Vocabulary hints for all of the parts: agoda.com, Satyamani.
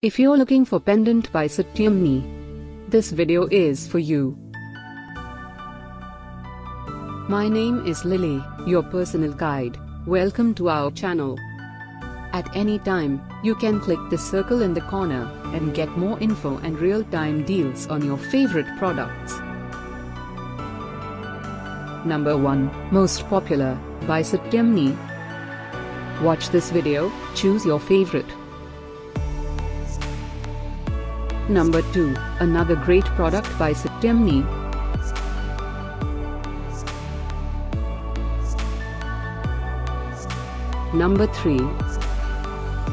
If you're looking for pendant by Satyamani, this video is for you. My name is Lily, your personal guide. Welcome to our channel. At any time, you can click the circle in the corner and get more info and real-time deals on your favorite products. Number 1, Most Popular by Satyamani. Watch this video, choose your favorite. Number 2, another great product by Satyamani. Number 3.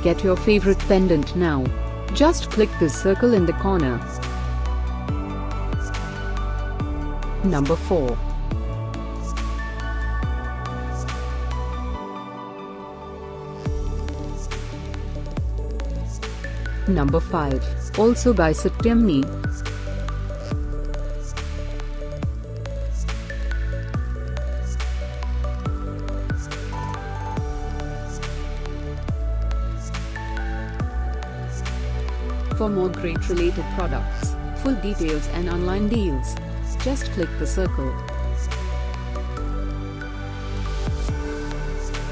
Get your favorite pendant now. Just click the circle in the corner. Number 4. Number 5, also by Satyamani. For more great related products, full details and online deals, just click the circle.